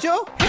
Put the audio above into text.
Show.